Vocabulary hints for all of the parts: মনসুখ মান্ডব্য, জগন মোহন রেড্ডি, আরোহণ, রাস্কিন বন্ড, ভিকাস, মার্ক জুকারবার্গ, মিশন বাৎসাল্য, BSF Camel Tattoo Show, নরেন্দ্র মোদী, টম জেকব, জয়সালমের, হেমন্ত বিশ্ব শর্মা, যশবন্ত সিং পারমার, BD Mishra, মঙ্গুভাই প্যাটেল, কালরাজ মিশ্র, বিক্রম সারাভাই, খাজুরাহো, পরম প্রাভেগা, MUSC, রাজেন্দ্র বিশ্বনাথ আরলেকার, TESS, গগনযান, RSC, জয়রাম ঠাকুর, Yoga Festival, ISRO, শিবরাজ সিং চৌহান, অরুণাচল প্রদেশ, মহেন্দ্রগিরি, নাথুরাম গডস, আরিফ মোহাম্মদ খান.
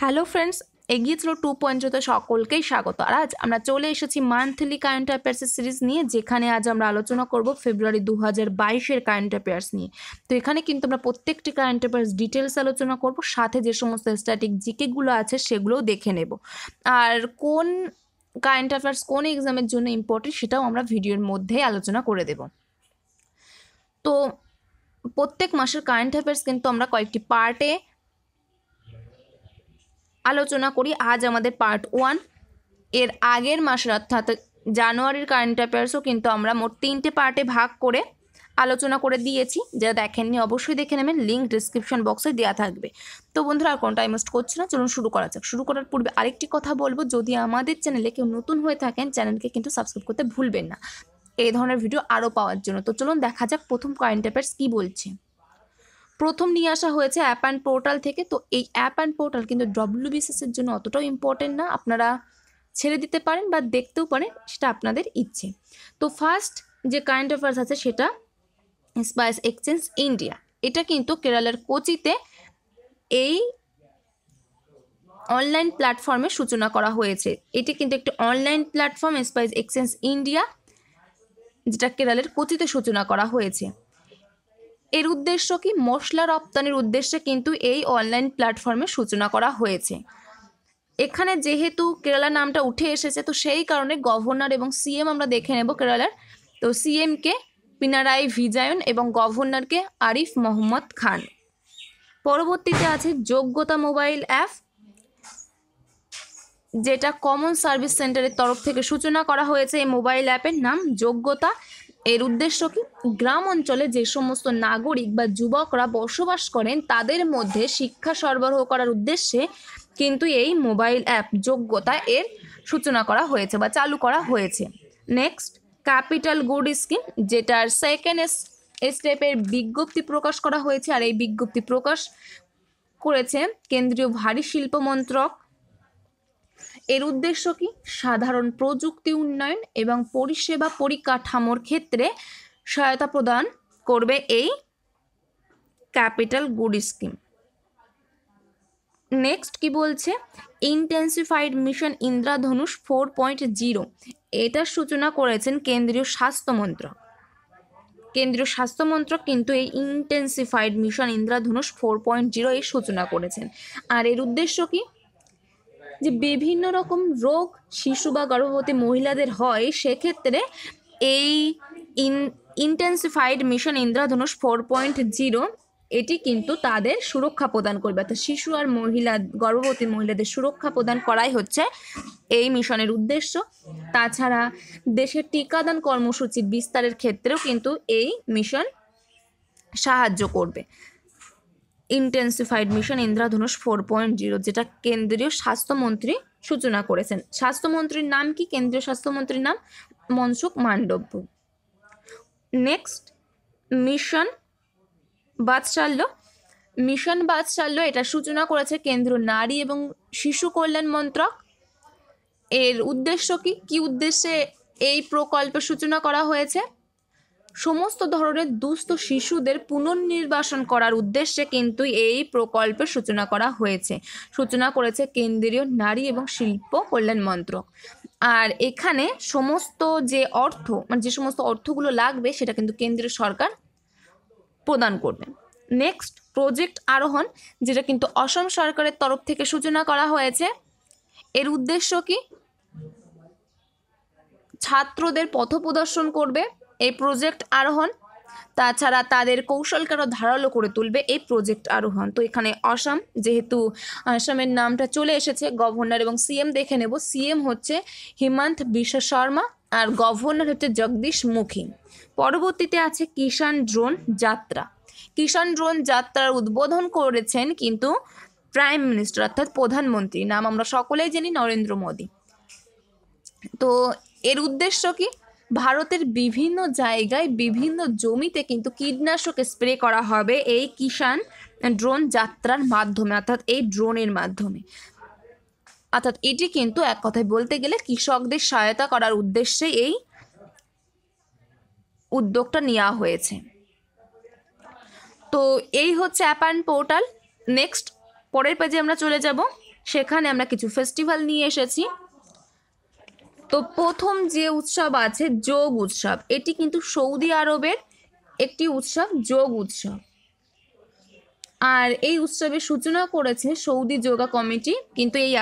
Hello friends, ISRO 2.0 তে সকলকে স্বাগত। আর আজ আমরা চলে এসেছি মান্থলি কারেন্ট অ্যাফেয়ার্স সিরিজ নিয়ে, যেখানে আজ আমরা আলোচনা করব ফেব্রুয়ারি 2022 এর কারেন্ট অ্যাফেয়ার্স নিয়ে। তো এখানে কিন্তু আমরা প্রত্যেকটি কারেন্ট অ্যাফেয়ার্স ডিটেলস আলোচনা করব, সাথে যে সমস্ত স্ট্যাটিক জিকে গুলো আছে সেগুলোও দেখে নেব, আর কোন কারেন্ট অ্যাফেয়ার্স কোন এক্সামের জন্য ইম্পর্টেন্ট সেটাও আমরা ভিডিওর মধ্যে আলোচনা করে দেব। তো প্রত্যেক মাসের কারেন্ট অ্যাফেয়ার্স কিন্তু আমরা কয়েকটি পার্টে আলোচনা করি। আজ আমাদের পার্ট ওয়ান। এর আগের মাসের অর্থাৎ জানুয়ারির কারেন্ট অ্যাফেয়ার্সও কিন্তু আমরা মোট তিনটে পার্টে ভাগ করে আলোচনা করে দিয়েছি। যারা দেখেননি অবশ্যই দেখে নেবেন, লিঙ্ক ডিসক্রিপশন বক্সে দেওয়া থাকবে। তো বন্ধুরা, আর কোনো টাইম ওয়েস্ট করছি না, চলুন শুরু করা যাক। শুরু করার পূর্বে আরেকটি কথা বলবো, যদি আমাদের চ্যানেলে কেউ নতুন হয়ে থাকেন চ্যানেলকে কিন্তু সাবস্ক্রাইব করতে ভুলবেন না এই ধরনের ভিডিও আরও পাওয়ার জন্য। তো চলুন দেখা যাক প্রথম কারেন্ট অ্যাফেয়ার্স কী বলছে। প্রথম নিয়ে আসা হয়েছে অ্যাপ অ্যান্ড পোর্টাল থেকে। তো এই অ্যাপ অ্যান্ড পোর্টাল কিন্তু ডব্লিউবিসিএসের জন্য অতটাও ইম্পর্টেন্ট না, আপনারা ছেড়ে দিতে পারেন বা দেখতেও পারেন, সেটা আপনাদের ইচ্ছে। তো ফার্স্ট যে কারেন্ট অ্যাফেয়ার্স আছে সেটা স্পাইস এক্সচেঞ্জ ইন্ডিয়া। এটা কিন্তু কেরালার কোচিতে এই অনলাইন প্ল্যাটফর্মের সূচনা করা হয়েছে। এটা কিন্তু একটি online platform spice exchange India, যেটা কেরালার কোচিতে সূচনা করা হয়েছে। এর উদ্দেশ্য কি? মশলা রপ্তানির উদ্দেশ্যে কিন্তু এই অনলাইন প্ল্যাটফর্মের সূচনা করা হয়েছে। এখানে যেহেতু কেরালা নামটা উঠে এসেছে, তো সেই কারণে গভর্নর এবং সিএম আমরা দেখে নেব কেরালার। তো সিএমকে পিনারাই ভিজায়ন এবং গভর্নরকে আরিফ মোহাম্মদ খান। পরবর্তীতে আছে যোগ্যতা মোবাইল অ্যাপ, যেটা কমন সার্ভিস সেন্টারের তরফ থেকে সূচনা করা হয়েছে। এই মোবাইল অ্যাপের নাম যোগ্যতা। এর উদ্দেশ্য কি? গ্রাম অঞ্চলে যে সমস্ত নাগরিক বা যুবকরা বসবাস করেন তাদের মধ্যে শিক্ষা সরবরাহ করার উদ্দেশ্যে কিন্তু এই মোবাইল অ্যাপ যোগ্যতা এর সূচনা করা হয়েছে বা চালু করা হয়েছে। নেক্সট ক্যাপিটাল গুড স্কিম, যেটার সেকেন্ড স্টেপের বিজ্ঞপ্তি প্রকাশ করা হয়েছে। আর এই বিজ্ঞপ্তি প্রকাশ করেছে কেন্দ্রীয় ভারী শিল্প মন্ত্রক। এর উদ্দেশ্য কি? সাধারণ প্রযুক্তি উন্নয়ন এবং পরিষেবা পরিকাঠামোর ক্ষেত্রে সহায়তা প্রদান করবে এই ক্যাপিটাল গুড স্কিম। নেক্সট কি বলছে? ইন্টেন্সিফাইড মিশন ইন্দ্রা ধনুষ 4.0, এটার সূচনা করেছেন কেন্দ্রীয় স্বাস্থ্য মন্ত্রক। কেন্দ্রীয় স্বাস্থ্য মন্ত্রক কিন্তু এই ইন্টেন্সিফাইড মিশন ইন্দ্রা ধনুষ 4.0 এর সূচনা করেছেন। আর এর উদ্দেশ্য কি? যে বিভিন্ন রকম রোগ শিশু বা গর্ভবতী মহিলাদের হয়, সেক্ষেত্রে এই ইন্টেন্সিফাইড মিশন ইন্দ্রাধনুষ 4.0 এটি কিন্তু তাদের সুরক্ষা প্রদান করবে। অর্থাৎ শিশু আর মহিলা, গর্ভবতী মহিলাদের সুরক্ষা প্রদান করাই হচ্ছে এই মিশনের উদ্দেশ্য। তাছাড়া দেশের টিকাদান কর্মসূচি বিস্তারের ক্ষেত্রেও কিন্তু এই মিশন সাহায্য করবে। ইন্টেন্সিফাইড মিশন ইন্দ্রাধনুষ 4.0, যেটা কেন্দ্রীয় স্বাস্থ্যমন্ত্রী সূচনা করেছেন। স্বাস্থ্যমন্ত্রীর নাম কি? কেন্দ্রীয় স্বাস্থ্যমন্ত্রীর নাম মনসুখ মান্ডব্য। Next মিশন বাৎসাল্য। মিশন বাৎসাল্য এটা সূচনা করেছে কেন্দ্রীয় নারী এবং শিশু কল্যাণ মন্ত্রক। এর উদ্দেশ্য কি? কি উদ্দেশ্যে এই প্রকল্পের সূচনা করা হয়েছে? সমস্ত ধরনের দুস্থ শিশুদের পুনর্নির্বাসন করার উদ্দেশ্যে কিন্তু এই প্রকল্পের সূচনা করা হয়েছে। সূচনা করেছে কেন্দ্রীয় নারী এবং শিল্প কল্যাণ মন্ত্রক। আর এখানে সমস্ত যে অর্থ, মানে যে সমস্ত অর্থগুলো লাগবে, সেটা কিন্তু কেন্দ্রীয় সরকার প্রদান করবে। নেক্সট প্রজেক্ট আরোহণ, যেটা কিন্তু অসম সরকারের তরফ থেকে সূচনা করা হয়েছে। এর উদ্দেশ্য কি? ছাত্রদের পথ প্রদর্শন করবে এই প্রজেক্ট আরোহণ। তাছাড়া তাদের কৌশলকে আরও ধারালো করে তুলবে এই প্রজেক্ট আরোহণ। তো এখানে আসাম, যেহেতু আসামের নামটা চলে এসেছে, গভর্নর এবং সিএম দেখে নেব। সিএম হচ্ছে হেমন্ত বিশ্ব শর্মা আর গভর্নর হচ্ছে জগদিশ মুখী। পরবর্তীতে আছে কিষাণ ড্রোন যাত্রা। কিষাণ ড্রোন যাত্রার উদ্বোধন করেছেন কিন্তু প্রাইম মিনিস্টার, অর্থাৎ প্রধানমন্ত্রী, নাম আমরা সকলেই জানি নরেন্দ্র মোদী। তো এর উদ্দেশ্য কি? ভারতের বিভিন্ন জায়গায় বিভিন্ন জমিতে কিন্তু কীটনাশক স্প্রে করা হবে এই কিষাণ ড্রোন যাত্রার মাধ্যমে, অর্থাৎ এই ড্রোনের মাধ্যমে। অর্থাৎ এটি কিন্তু এক কথায় বলতে গেলে কৃষকদের সহায়তা করার উদ্দেশ্যে এই উদ্যোগটা নেওয়া হয়েছে। তো এই হচ্ছে অ্যাপ অ্যান্ড পোর্টাল। নেক্সট পরের পেজে আমরা চলে যাব। সেখানে আমরা কিছু ফেস্টিভ্যাল নিয়ে এসেছি। তো প্রথম যে উৎসব আছে যোগ উৎসব, এটি কিন্তু সৌদি আরবের একটি উৎসব যোগ উৎসব, আর এই উৎসবের সূচনা করেছে সৌদি যোগা কমিটি, কিন্তু এই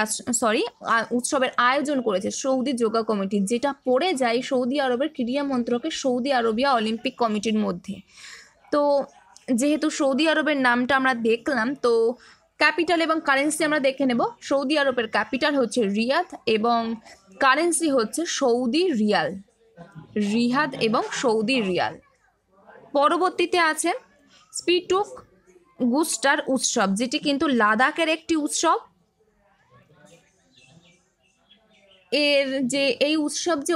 উৎসবের আয়োজন করেছে সৌদি যোগা কমিটি, যেটা পড়ে যায় সৌদি আরবের ক্রীড়া মন্ত্রকের সৌদি আরবিয়া অলিম্পিক কমিটির মধ্যে। তো যেহেতু সৌদি আরবের নামটা আমরা দেখলাম, তো ক্যাপিটাল এবং কারেন্সি আমরা দেখে নেব। সৌদি আরবের ক্যাপিটাল হচ্ছে রিয়াদ এবং কারেন্সি হচ্ছে সৌদি রিয়াল, রিয়াদ এবং সৌদি রিয়াল। পরবর্তীতে আছে স্পিটুক গুস্টার উৎসব, যেটি কিন্তু লাদাখের একটি উৎসব। এর যে এই উৎসব যে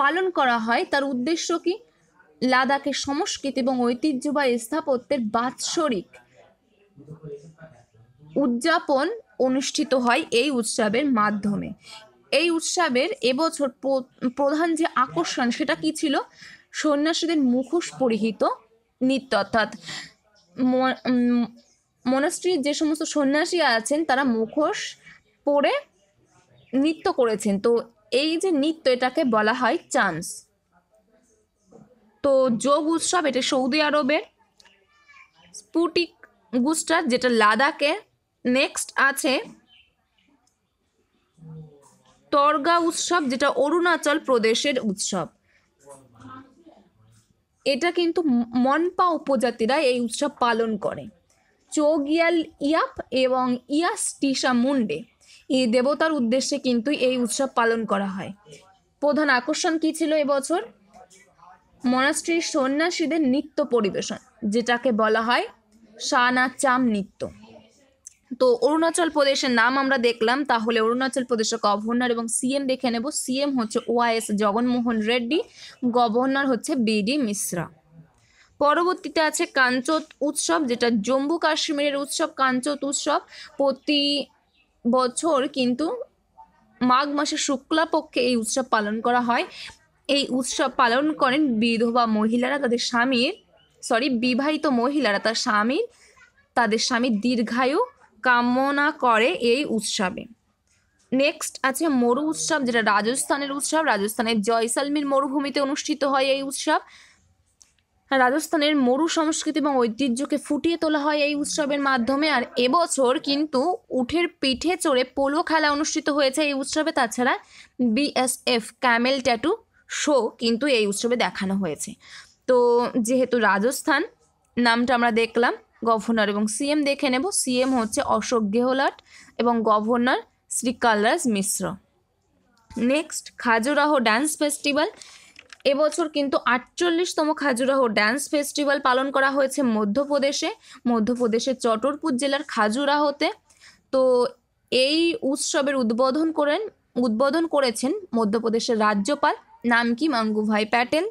পালন করা হয় তার উদ্দেশ্য কি, লাদাখের সংস্কৃতি এবং ঐতিহ্য বা স্থাপত্যের বাৎসরিক উদযাপন অনুষ্ঠিত হয় এই উৎসবের মাধ্যমে। এই উৎসবের এবছর প্রধান যে আকর্ষণ সেটা কি ছিল, সন্ন্যাসীদের মুখোশ পরিহিত নৃত্য, অর্থাৎ মনাস্ট্রির যে সমস্ত সন্ন্যাসী আছেন তারা মুখোশ পরে নৃত্য করেছেন। তো এই যে নৃত্য এটাকে বলা হয় চান্স। তো যোগ উৎসব এটা সৌদি আরবের, স্পুটিক গুস্টার যেটা লাদাখে। নেক্সট আছে তর্গা উৎসব, যেটা অরুণাচল প্রদেশের উৎসব। এটা কিন্তু মনপা উপজাতিরা এই উৎসব পালন করে। চোগিয়াল ইয়াপ এবং ইয়াসটিশা মুন্ডে এই দেবতার উদ্দেশ্যে কিন্তু এই উৎসব পালন করা হয়। প্রধান আকর্ষণ কী ছিল এবছর, মনাস্ট্রির সন্ন্যাসীদের নৃত্য পরিবেশন, যেটাকে বলা হয় শানা চাম নৃত্য। তো অরুণাচল প্রদেশের নাম আমরা দেখলাম, তাহলে অরুণাচল প্রদেশের গভর্নর এবং সিএম দেখে নেব। সিএম হচ্ছে ওআইএস জগন মোহন রেড্ডি, গভর্নর হচ্ছে বিডি মিশ্রা। পরবর্তীতে আছে কাঞ্চক উৎসব, যেটা জম্মু কাশ্মীরের উৎসব। কাঞ্চক উৎসব প্রতি বছর কিন্তু মাঘ মাসের শুক্লাপক্ষে এই উৎসব পালন করা হয়। এই উৎসব পালন করেন বিধবা মহিলারা, তাদের স্বামীর বিবাহিত মহিলারা তাদের স্বামীর দীর্ঘায়ু কামনা করে এই উৎসবে। নেক্সট আছে মরু উৎসব, যেটা রাজস্থানের উৎসব। রাজস্থানের জয়সালমের মরুভূমিতে অনুষ্ঠিত হয় এই উৎসব। রাজস্থানের মরু সংস্কৃতি এবং ঐতিহ্যকে ফুটিয়ে তোলা হয় এই উৎসবের মাধ্যমে। আর এবছর কিন্তু উটের পিঠে চড়ে পোলো খেলা অনুষ্ঠিত হয়েছে এই উৎসবে। তাছাড়া বিএসএফ ক্যামেল ট্যাটু শো কিন্তু এই উৎসবে দেখানো হয়েছে। তো যেহেতু রাজস্থান নামটা আমরা দেখলাম, গভর্নর এবং সিএম দেখে নেব। সিএম হচ্ছে অশোক গেহলট এবং governor Shri কালরাজ মিশ্র। Next খাজুরাহো dance festival, এবছর কিন্তু 48তম খাজুরাহো ড্যান্স ফেস্টিভ্যাল পালন করা হয়েছে মধ্যপ্রদেশের চটরপুর জেলার খাজুরাহোতে। তো এই উৎসবের উদ্বোধন করেছেন মধ্যপ্রদেশের রাজ্যপাল, নাম কি মঙ্গুভাই প্যাটেল।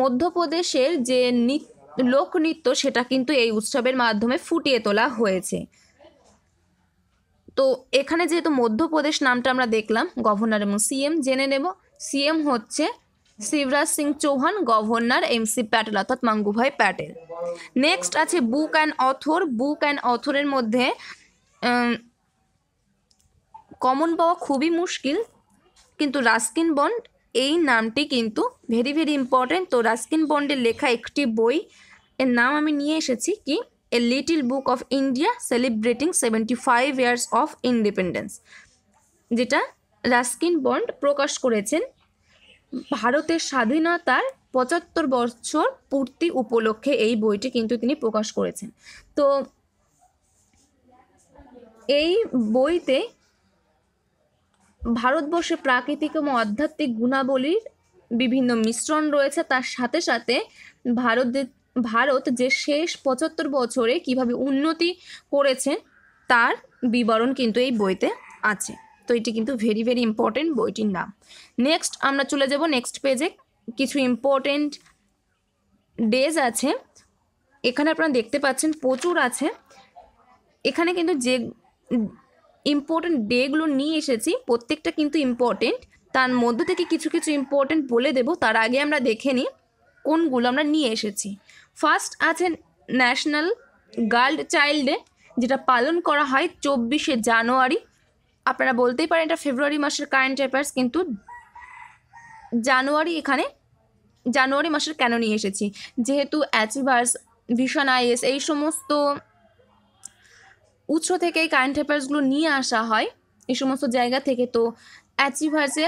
মধ্যপ্রদেশের যে লোকনৃত্য সেটা কিন্তু এই উৎসবের মাধ্যমে ফুটিয়ে তোলা হয়েছে। তো এখানে যেহেতু মধ্যপ্রদেশ নামটা আমরা দেখলাম, গভর্নর এবং সিএম জেনে নেব। সিএম হচ্ছে শিবরাজ সিং চৌহান, গভর্নর এমসি প্যাটেল অর্থাৎ মঙ্গুভাই প্যাটেল। নেক্সট আছে book and author. Book and অথরের মধ্যে কমন পাওয়া খুবই মুশকিল, কিন্তু রাস্কিন বন্ড এই নামটি কিন্তু ভেরি ভেরি ইম্পর্টেন্ট। তো রাস্কিন বন্ডের লেখা একটি বই, এর নাম আমি নিয়ে এসেছি কি a little book of India celebrating 75 years of independence, যেটা রাস্কিন বন্ড প্রকাশ করেছেন ভারতের স্বাধীনতার 75 বছর পূর্তি উপলক্ষে। এই বইটি কিন্তু তিনি প্রকাশ করেছেন। তো এই বইতে ভারতবর্ষে প্রাকৃতিক এবং আধ্যাত্মিক গুণাবলীর বিভিন্ন মিশ্রণ রয়েছে। তার সাথে সাথে ভারত যে শেষ 75 বছরে কিভাবে উন্নতি করেছেন তার বিবরণ কিন্তু এই বইতে আছে। তো এটি কিন্তু ভেরি ভেরি ইম্পর্টেন্ট বইটির নাম। নেক্সট আমরা চলে যাব নেক্সট পেজে। কিছু ইম্পর্টেন্ট ডেজ আছে এখানে, আপনারা দেখতে পাচ্ছেন প্রচুর আছে এখানে। কিন্তু যে ইম্পর্টেন্ট ডেগুলো নিয়ে এসেছি প্রত্যেকটা কিন্তু ইম্পর্টেন্ট, তার মধ্যে থেকে কিছু কিছু ইম্পর্টেন্ট বলে দেব। তার আগে আমরা দেখে নিই কোনগুলো আমরা নিয়ে এসেছি। ফার্স্ট আছে ন্যাশনাল গার্ল চাইল্ড ডে, যেটা পালন করা হয় 24শে জানুয়ারি। আপনারা বলতেই পারেন এটা ফেব্রুয়ারি মাসের কারেন্ট অ্যাফেয়ার্স, কিন্তু জানুয়ারি এখানে জানুয়ারি মাসের কেন নিয়ে এসেছি, যেহেতু অ্যাচিভার্স, ভিশন আইএস এই সমস্ত উৎস থেকেই কারেন্ট অ্যাফেয়ার্সগুলো নিয়ে আসা হয় এই সমস্ত জায়গা থেকে। তো অ্যাচিভার্সে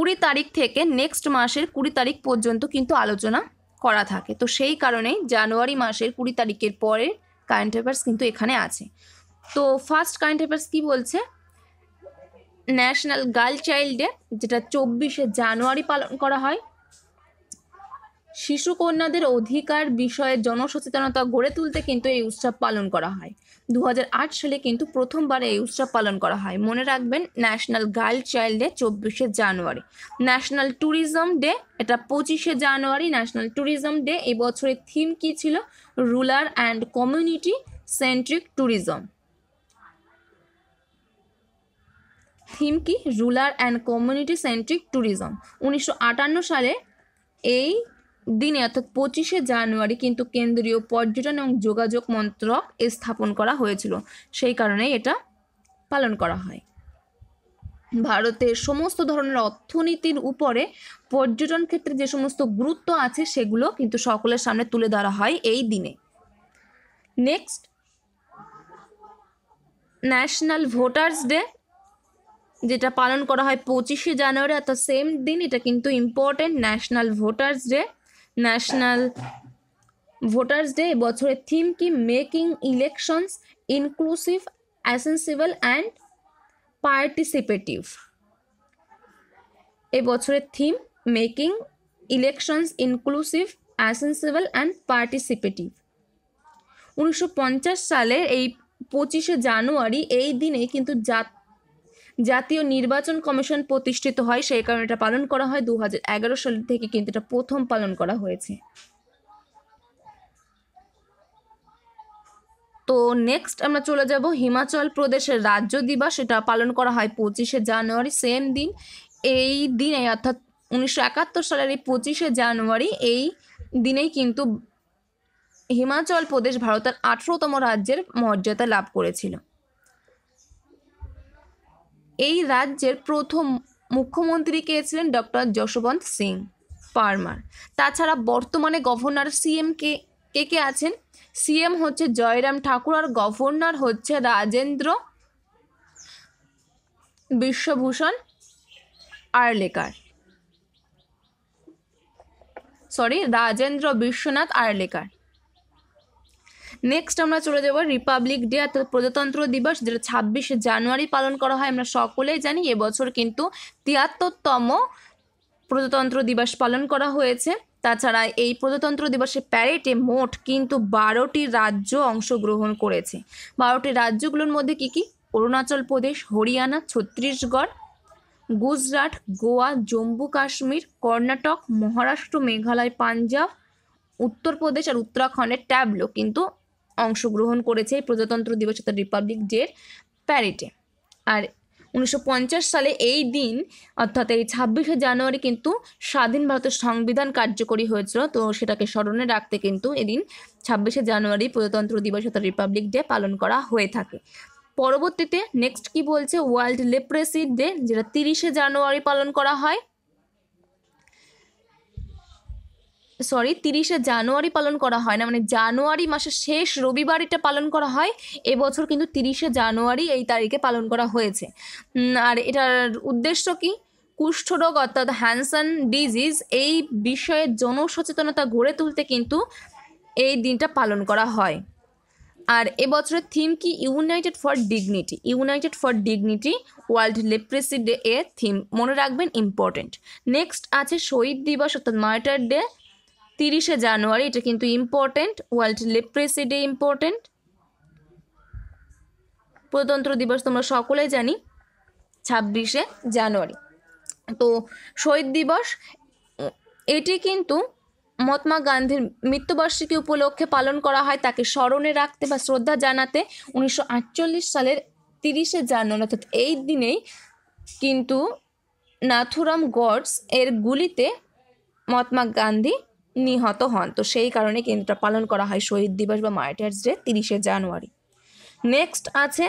20 তারিখ থেকে নেক্সট মাসের 20 তারিখ পর্যন্ত কিন্তু আলোচনা করা থাকে, তো সেই কারণেই জানুয়ারি মাসের 20 তারিখের পরে কারেন্ট অ্যাফেয়ার্স কিন্তু এখানে আছে। তো ফার্স্ট কারেন্ট অ্যাফেয়ার্স কী বলছে, ন্যাশনাল গার্ল চাইল্ড ডে যেটা 24শে জানুয়ারি পালন করা হয়। শিশু কন্যাদের অধিকার বিষয়ে জনসচেতনতা গড়ে তুলতে কিন্তু এই উৎসব পালন করা হয়। 2008 সালে কিন্তু প্রথমবার এই উৎসব পালন করা হয়। মনে রাখবেন ন্যাশনাল গার্ল চাইল্ড ডে 24শে জানুয়ারি, ন্যাশনাল ট্যুরিজম ডে এটা 25শে জানুয়ারি। ন্যাশনাল ট্যুরিজম ডে এবছরের থিম কী ছিল, rural and community centric tourism. Theme কি, rural and community centric tourism. 1958 সালে এই দিনে অর্থাৎ 25শে জানুয়ারি কিন্তু কেন্দ্রীয় পর্যটন এবং যোগাযোগ মন্ত্রক স্থাপন করা হয়েছিল, সেই কারণেই এটা পালন করা হয়। ভারতের সমস্ত ধরনের অর্থনীতির উপরে পর্যটন ক্ষেত্রে যে সমস্ত গুরুত্ব আছে সেগুলো কিন্তু সকলের সামনে তুলে ধরা হয় এই দিনে। নেক্সট, ন্যাশনাল ভোটার্স ডে যেটা পালন করা হয় 25শে জানুয়ারি, অর্থাৎ সেম দিন, এটা কিন্তু important. National voters day, national voters day বছরের থিম কি, making elections inclusive, accessible and participative. এ বছরের theme making elections inclusive, accessible and participative. 1950 সালের এই 25শে জানুয়ারি এই দিনে কিন্তু জাতীয় নির্বাচন কমিশন প্রতিষ্ঠিত হয়, সেই কারণে এটা পালন করা হয়। 2011 সাল থেকে কিন্তু এটা প্রথম পালন করা হয়েছে। তো নেক্সট আমরা চলে যাব হিমাচল প্রদেশের রাজ্য দিবস, এটা পালন করা হয় 25শে জানুয়ারি সেম দিন। এই দিনে অর্থাৎ 1971 সালের এই 25শে জানুয়ারি এই দিনেই কিন্তু হিমাচল প্রদেশ ভারতের 18তম রাজ্যের মর্যাদা লাভ করেছিল। এই রাজ্যের প্রথম মুখ্যমন্ত্রী কে ছিলেন, ডক্টর যশবন্ত সিং পারমার। তাছাড়া বর্তমানে গভর্নর সিএম কে আছেন, সিএম হচ্ছে জয়রাম ঠাকুর আর গভর্নর হচ্ছে রাজেন্দ্র বিশ্বভূষণ আরলেকার, রাজেন্দ্র বিশ্বনাথ আরলেকার। নেক্সট আমরা চলে যাব রিপাবলিক ডে অর্থাৎ প্রজাতন্ত্র দিবস, যেটা 26শে জানুয়ারি পালন করা হয়। আমরা সকলেই জানি এবছর কিন্তু 73তম প্রজাতন্ত্র দিবস পালন করা হয়েছে। তাছাড়া এই প্রজাতন্ত্র দিবসে প্যারেডে মোট কিন্তু 12টি রাজ্য অংশগ্রহণ করেছে। 12টি রাজ্যগুলোর মধ্যে কি কি, অরুণাচল প্রদেশ, হরিয়ানা, ছত্তিশগড়, গুজরাট, গোয়া, জম্মু কাশ্মীর, কর্ণাটক, মহারাষ্ট্র, মেঘালয়, পাঞ্জাব, উত্তরপ্রদেশ আর উত্তরাখণ্ডের ট্যাবলো কিন্তু অংশগ্রহণ করেছে প্রজাতন্ত্র দিবস অর্থাৎ রিপাবলিক ডের প্যারেডে। আর 1950 সালে এই দিন অর্থাৎ এই 26শে জানুয়ারি কিন্তু স্বাধীন ভারতের সংবিধান কার্যকরী হয়েছিল, তো সেটাকে স্মরণে রাখতে কিন্তু এদিন 26শে জানুয়ারি প্রজাতন্ত্র দিবস অর্থাৎ রিপাবলিক ডে পালন করা হয়ে থাকে। পরবর্তীতে নেক্সট কি বলছে, ওয়ার্ল্ড লেপ্রেসি ডে যেটা 30শে জানুয়ারি পালন করা হয়, 30শে জানুয়ারি পালন করা হয় না, মানে জানুয়ারি মাসের শেষ রবিবার এটা পালন করা হয়। এবছর কিন্তু 30শে জানুয়ারি এই তারিখে পালন করা হয়েছে। আর এটার উদ্দেশ্য কি, কুষ্ঠরোগ অর্থাৎ হ্যানসন ডিজিজ এই বিষয়ে জনসচেতনতা গড়ে তুলতে কিন্তু এই দিনটা পালন করা হয়। আর এবছরের থিম কি, united for dignity, united for dignity world leprosy day এর থিম, মনে রাখবেন ইম্পর্টেন্ট। নেক্সট আছে শহীদ দিবস অর্থাৎ মার্টার ডে 30শে জানুয়ারি, এটা কিন্তু important. World leprosy day important, প্রজাতন্ত্র দিবস তোমরা সকলেই জানি 26শে জানুয়ারি। তো শহীদ দিবস এটি কিন্তু মহাত্মা গান্ধীর মৃত্যুবার্ষিকী উপলক্ষে পালন করা হয়, তাকে স্মরণে রাখতে বা শ্রদ্ধা জানাতে। 1948 সালের 30শে জানুয়ারি অর্থাৎ এই দিনেই কিন্তু নাথুরাম গডস এর গুলিতে মহাত্মা গান্ধী নিহত হন। তো সেই কারণে কিন্তু পালন করা হয় শহীদ দিবস বা মার্টার্স ডে 30শে জানুয়ারি। নেক্সট আছে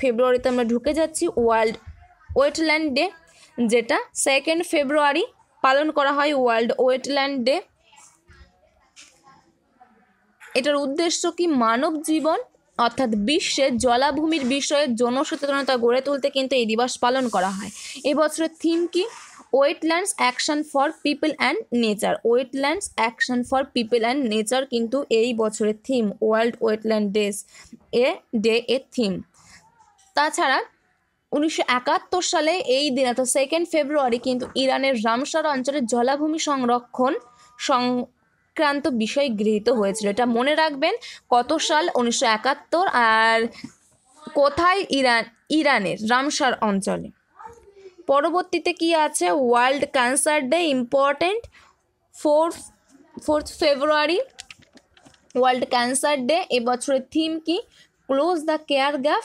ফেব্রুয়ারিতে আমরা ঢুকে যাচ্ছি ওয়ার্ল্ড ওয়েটল্যান্ড ডে, যেটা 2 ফেব্রুয়ারি পালন করা হয় ওয়ার্ল্ড ওয়েটল্যান্ড ডে। এটার উদ্দেশ্য কি মানব জীবন অর্থাৎ বিশ্বে জলাভূমির বিষয়ে জনসচেতনতা গড়ে তুলতে কিন্তু এই দিবস পালন করা হয়। এবছরের থিম কি? Wetlands action for people and nature. Wetlands action for people and nature কিন্তু এই বছরের theme, world wetland days a day এর থিম। তাছাড়া 1971 সালে এই দিন অর্থাৎ 2 ফেব্রুয়ারি কিন্তু ইরানের রামসার অঞ্চলের জলাভূমি সংরক্ষণ সংক্রান্ত বিষয় গৃহীত হয়েছিল। এটা মনে রাখবেন কত সাল, 1971, আর কোথায়? ইরানের রামসার অঞ্চলে। পরবর্তীতে কি আছে? World cancer day important, 4 February world cancer day. এবছরের থিম কি? Close the care gap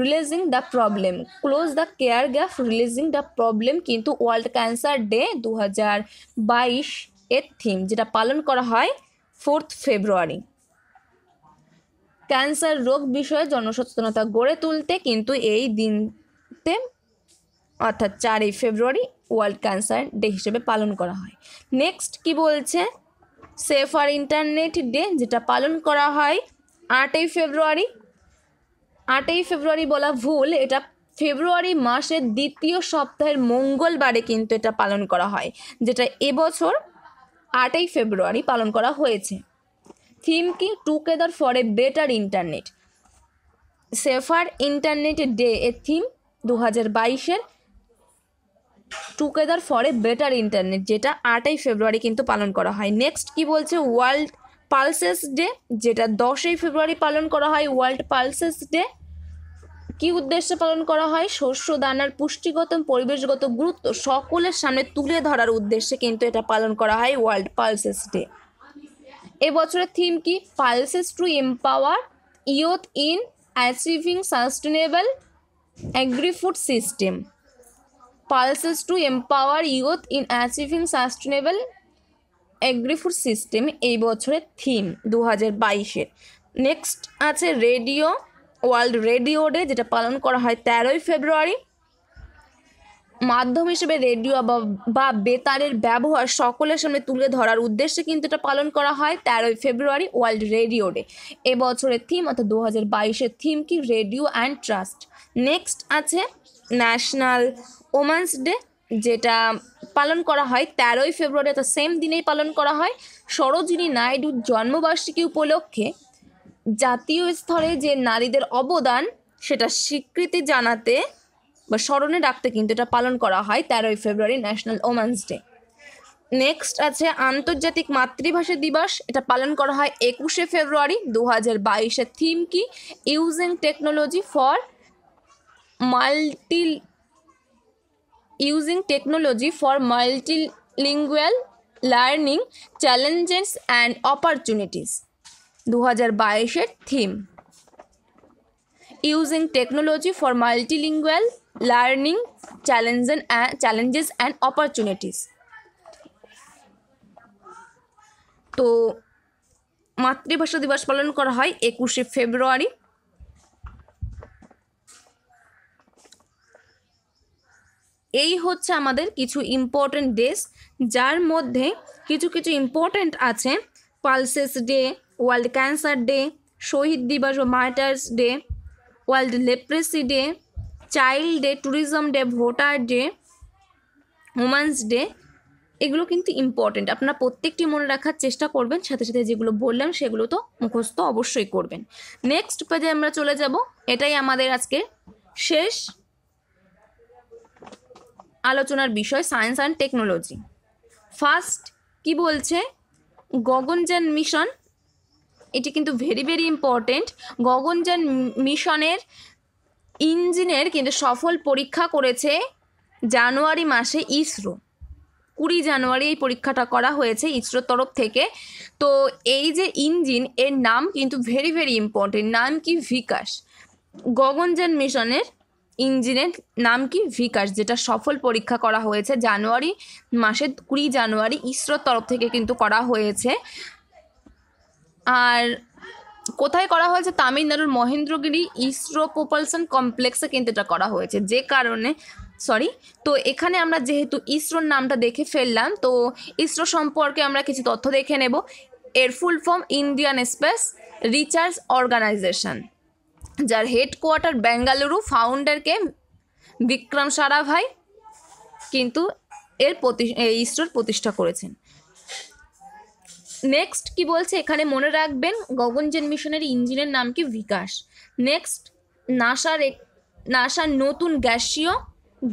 releasing the problem. Close the care gap releasing the problem কিন্তু ওয়ার্ল্ড ক্যান্সার ডে 2022 এর থিম, যেটা পালন করা হয় 4 ফেব্রুয়ারি। ক্যান্সার রোগ বিষয়ে জনসচেতনতা গড়ে তুলতে কিন্তু এই দিনতে অর্থাৎ 4 ফেব্রুয়ারি ওয়ার্ল্ড ক্যান্সার ডে হিসেবে পালন করা হয়। নেক্সট কি বলছে? সেফার ইন্টারনেট ডে, যেটা পালন করা হয় 8 ফেব্রুয়ারি। 8 ফেব্রুয়ারি বলা ভুল, এটা ফেব্রুয়ারি মাসের 2য় সপ্তাহের মঙ্গলবারে কিন্তু এটা পালন করা হয়, যেটা এবছর 8 ফেব্রুয়ারি পালন করা হয়েছে। থিম কি? Together for a better internet. Safer internet day এর থিম 2022-এর together for a better internet, যেটা 8 ফেব্রুয়ারি কিন্তু পালন করা হয়। নেক্সট কি বলছে? ওয়ার্ল্ড পালসেস ডে, যেটা 10 ফেব্রুয়ারি পালন করা হয়। ওয়ার্ল্ড পালসেস ডে কি উদ্দেশ্যে পালন করা হয়? শস্য দানার পুষ্টিগত পরিবেশগত গুরুত্ব সকলের সামনে তুলে ধরার উদ্দেশ্যে কিন্তু এটা পালন করা হয় ওয়ার্ল্ড পালসেস ডে। এবছরের থিম কি? Pulses to empower youth in achieving sustainable agri food system. Pulses to empower youth in achieving sustainable agri food system এই বছরের থিম 2022-এর। নেক্সট আছে রেডিও, ওয়ার্ল্ড রেডিও ডে, যেটা পালন করা হয় 13 ফেব্রুয়ারি। মাধ্যম হিসেবে রেডিও বা বেতারের ব্যবহার সকলের সামনে তুলে ধরার উদ্দেশ্যে কিন্তু এটা পালন করা হয় 13 ফেব্রুয়ারি ওয়ার্ল্ড রেডিও ডে। এবছরের থিম অর্থাৎ 2022-এর থিম কি? Radio and trust. নেক্সট আছে ন্যাশনাল ওমেন্স ডে, যেটা পালন করা হয় 13 ফেব্রুয়ারি, অর্থাৎ সেম দিনেই পালন করা হয়। সরোজিনী নাইডুর জন্মবার্ষিকী উপলক্ষে জাতীয় স্তরে যে নারীদের অবদান সেটা স্বীকৃতি জানাতে বা স্মরণে রাখতে কিন্তু এটা পালন করা হয় 13 February national women's day. Next আছে আন্তর্জাতিক মাতৃভাষা দিবস, এটা পালন করা হয় 21শে ফেব্রুয়ারি 2022-এর থিম কি? Using technology for multi using technology for multilingual learning challenges and opportunities 2022-এর theme. Using technology for multilingual learning challenges and opportunities. তো মাতৃভাষা দিবস পালন করা হয় 21শে ফেব্রুয়ারি। এই হচ্ছে আমাদের কিছু ইম্পর্টেন্ট ডেস, যার মধ্যে কিছু কিছু ইম্পর্টেন্ট আছে pulses day, world cancer day, শহীদ দিবস ও martyrs day, world leprosy day, child day, tourism day, voter day, women's day. এগুলো কিন্তু ইম্পর্টেন্ট, আপনারা প্রত্যেকটি মনে রাখার চেষ্টা করবেন, সাথে সাথে যেগুলো বললাম সেগুলো তো মুখস্থ অবশ্যই করবেন। নেক্সট পেজে আমরা চলে যাব, এটাই আমাদের আজকে শেষ আলোচনার বিষয়, সায়েন্স অ্যান্ড টেকনোলজি। ফার্স্ট কি বলছে? গগনযান মিশন, এটি কিন্তু ভেরি ইম্পর্টেন্ট। গগনযান মিশনের ইঞ্জিনের কিন্তু সফল পরীক্ষা করেছে জানুয়ারি মাসে ইসরো। 20 জানুয়ারি এই পরীক্ষাটা করা হয়েছে ইসরোর তরফ থেকে। তো এই যে ইঞ্জিন, এর নাম কিন্তু ভেরি ইম্পর্টেন্ট। নাম কি? বিকাশ। গগনযান মিশনের ইঞ্জিনের নাম কি ভিকাস, যেটা সফল পরীক্ষা করা হয়েছে জানুয়ারি মাসে 20 জানুয়ারি ইসরোর তরফ থেকে কিন্তু করা হয়েছে। আর কোথায় করা হয়েছে? তামিলনাড়ুর মহেন্দ্রগিরি ইসরো প্রপালশন কমপ্লেক্সে কিন্তু এটা করা হয়েছে, যে কারণে তো এখানে আমরা যেহেতু ইসরোর নামটা দেখে ফেললাম, তো ইসরো সম্পর্কে আমরা কিছু তথ্য দেখে নেব। এর full form Indian space research organisation, যার হেডকোয়ার্টার বেঙ্গালুরু। ফাউন্ডার কে? বিক্রম সারাভাই কিন্তু এর ইসরোর প্রতিষ্ঠা করেছেন। নেক্সট কি বলছে এখানে মনে রাখবেন, গগনযান মিশনের ইঞ্জিনের নাম কি বিকাশ। নেক্সট নাসার নতুন গ্যাসীয়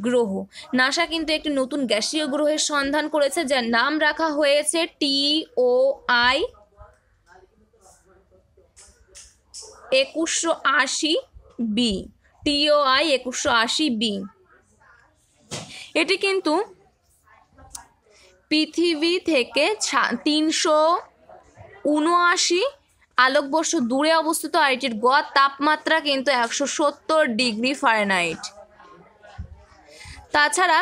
গ্রহ, নাসা কিন্তু একটি নতুন গ্যাসীয় গ্রহের সন্ধান করেছে যার নাম রাখা হয়েছে টিওআই 2180 বি। এটি কিন্তু পৃথিবী থেকে 379 আলোকবর্ষ দূরে অবস্থিত। আর এটির গড় তাপমাত্রা কিন্তু 170 ডিগ্রি ফারেনহাইট। তাছাড়া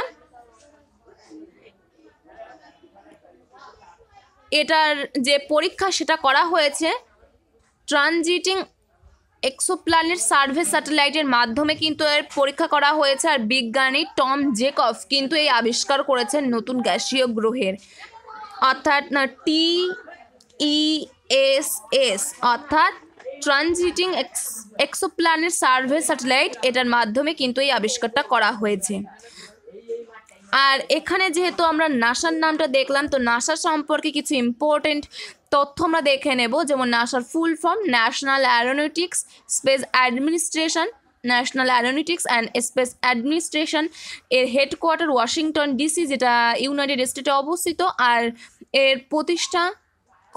এটার যে পরীক্ষা সেটা করা হয়েছে ট্রানজিটিং এক্সোপ্ল্যানেট সার্ভে স্যাটেলাইটের মাধ্যমে কিন্তু এর পরীক্ষা করা হয়েছে। আর বিজ্ঞানী টম জেকব কিন্তু এই আবিষ্কার করেছেন নতুন গ্যাসীয় গ্রহের, অর্থাৎ TESS অর্থাৎ ট্রানজিটিং এক্সোপ্ল্যানেট সার্ভে স্যাটেলাইট, এটার মাধ্যমে কিন্তু এই আবিষ্কারটা করা হয়েছে। আর এখানে যেহেতু আমরা নাসার নামটা দেখলাম, তো নাসা সম্পর্কে কিছু ইম্পর্টেন্ট তথ্য আমরা দেখে নেব। যেমন নাসার full form national aeronautics space administration, national aeronautics and space administration. এর হেডকোয়ার্টার Washington DC, যেটা ইউনাইটেড স্টেটে অবস্থিত। আর এর প্রতিষ্ঠা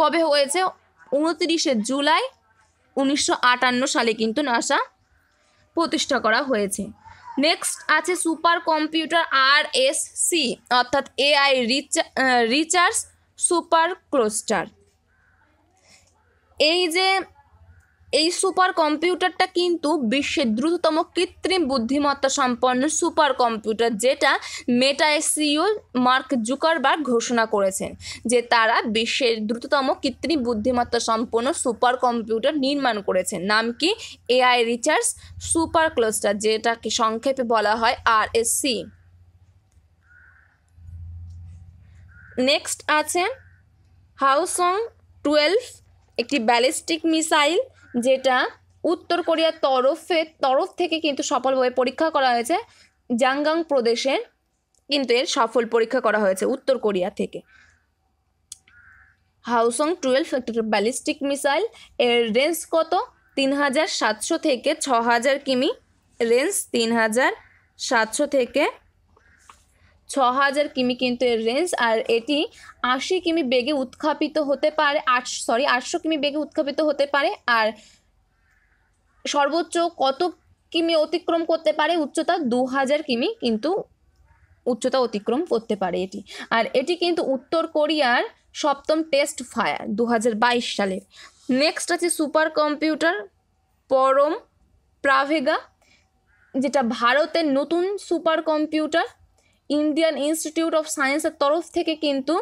কবে হয়েছে? 29 জুলাই 1958 সালে কিন্তু নাসা প্রতিষ্ঠা করা হয়েছে। নেক্সট আছে সুপার কম্পিউটার RSC অর্থাৎ AI রিসার্চ সুপার ক্লাস্টার। এই সুপার কম্পিউটারটা কিন্তু বিশ্বের দ্রুততম কৃত্রিম বুদ্ধিমত্তা সম্পন্ন সুপার কম্পিউটার, যেটা মেটা CEO মার্ক জুকারবার্গ ঘোষণা করেছেন যে তারা বিশ্বের দ্রুততম কৃত্রিম বুদ্ধিমত্তা সম্পন্ন সুপার কম্পিউটার নির্মাণ করেছেন। নাম কি? AI রিসার্চ সুপার ক্লাস্টার, যেটাকে সংক্ষেপে বলা হয় RSC। নেক্সট আছে হাওসং 12, একটি ব্যালিস্টিক মিসাইল, যেটা উত্তর কোরিয়ার তরফ থেকে কিন্তু সফলভাবে পরীক্ষা করা হয়েছে জাংগাং প্রদেশে, কিন্তু এর সফল পরীক্ষা করা হয়েছে উত্তর কোরিয়া থেকে। হাওসং 12 একটি ব্যালিস্টিক মিসাইল, এর রেঞ্জ কত? 3700 থেকে 6000 কিমি রেঞ্জ, 3700 থেকে 6000 কিমি কিন্তু এর রেঞ্জ। আর এটি 80 কিমি বেগে উৎক্ষাপিত হতে পারে, 800 কিমি বেগে উৎক্ষাপিত হতে পারে। আর সর্বোচ্চ কত কিমি অতিক্রম করতে পারে? উচ্চতা 2000 কিমি কিন্তু উচ্চতা অতিক্রম করতে পারে এটি। আর এটি কিন্তু উত্তর কোরিয়ার 7ম টেস্ট ফায়ার 2022 সালের। নেক্সট আছে সুপার কম্পিউটার পরম প্রাভেগা, যেটা ভারতের নতুন super computer. Indian institute of সায়েন্সের তরফ থেকে কিন্তু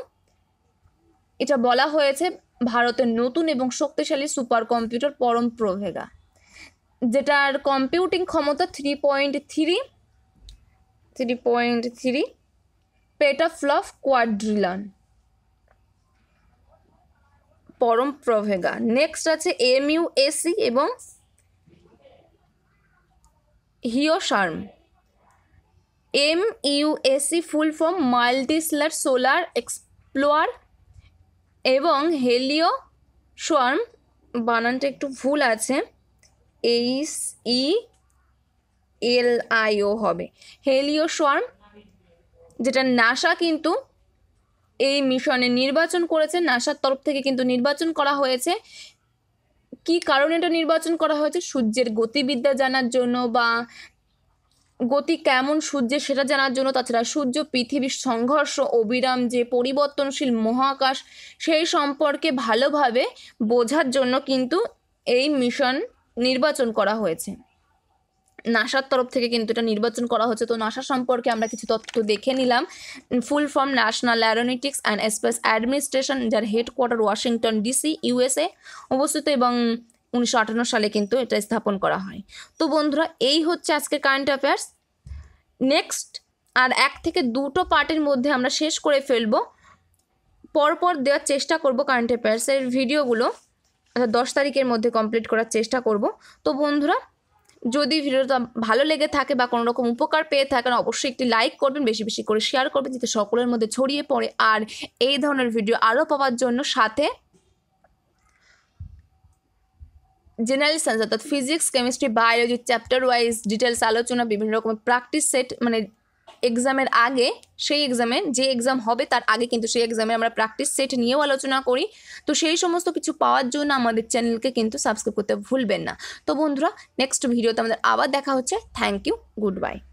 এটা বলা হয়েছে ভারতের নতুন এবং শক্তিশালী সুপার কম্পিউটার পরম প্রভেগা, যেটার কম্পিউটিং ক্ষমতা 3.3 পেটাফ্লপ কোয়াড্রিলন, পরম প্রভেগা। নেক্সট আছে MUSC এবং হিওশার্ম। MUSC full form মাল্টিসেলার solar explore, এবং হেলিও শর্ম, বানানটা একটু ভুল আছে, HELIO হবে, হেলিও শর্ম, যেটা নাসা কিন্তু এই মিশনে নির্বাচন করেছে। নাসার তরফ থেকে কিন্তু নির্বাচন করা হয়েছে। কি কারণে এটা নির্বাচন করা হয়েছে? সূর্যের গতিবিদ্যা জানার জন্য, বা গতি কেমন সূর্যের সেটা জানার জন্য। তাছাড়া সূর্য পৃথিবীর সংঘর্ষ, অবিরাম যে পরিবর্তনশীল মহাকাশ, সেই সম্পর্কে ভালোভাবে বোঝার জন্য কিন্তু এই মিশন নির্বাচন করা হয়েছে। নাসার তরফ থেকে কিন্তু এটা নির্বাচন করা হচ্ছে। তো নাসা সম্পর্কে আমরা কিছু তথ্য দেখে নিলাম। Full form national aeronautics and space administration, যার হেডকোয়ার্টার ওয়াশিংটন ডিসি USA অবস্থিত, এবং 1958 সালে কিন্তু এটা স্থাপন করা হয়। তো বন্ধুরা, এই হচ্ছে আজকে কারেন্ট অ্যাফেয়ার্স। নেক্সট আর এক থেকে দুটো পার্টের মধ্যে আমরা শেষ করে ফেলবো, পরপর দেওয়ার চেষ্টা করব কারেন্ট অ্যাফেয়ার্সের ভিডিওগুলো, অর্থাৎ 10 তারিখের মধ্যে কমপ্লিট করার চেষ্টা করব। তো বন্ধুরা, যদি ভিডিওটা ভালো লেগে থাকে বা কোনো রকম উপকার পেয়ে থাকেন, অবশ্যই একটি লাইক করবেন, বেশি বেশি করে শেয়ার করবেন যাতে সকলের মধ্যে ছড়িয়ে পড়ে। আর এই ধরনের ভিডিও আরও পাওয়ার জন্য সাথে জেনারেল সায়েন্স অর্থাৎ physics, chemistry, biology chapter wise details আলোচনা, বিভিন্ন রকমের প্র্যাকটিস সেট, মানে এক্সামের আগে সেই এক্সামে যে এক্সাম হবে তার আগে কিন্তু সেই এক্সামে আমরা প্র্যাকটিস সেট নিয়েও আলোচনা করি। তো সেই সমস্ত কিছু পাওয়ার জন্য আমাদের চ্যানেলকে কিন্তু সাবস্ক্রাইব করতে ভুলবেন না। তো বন্ধুরা, নেক্সট ভিডিওতে আমাদের আবার দেখা হচ্ছে। Thank you, good bye.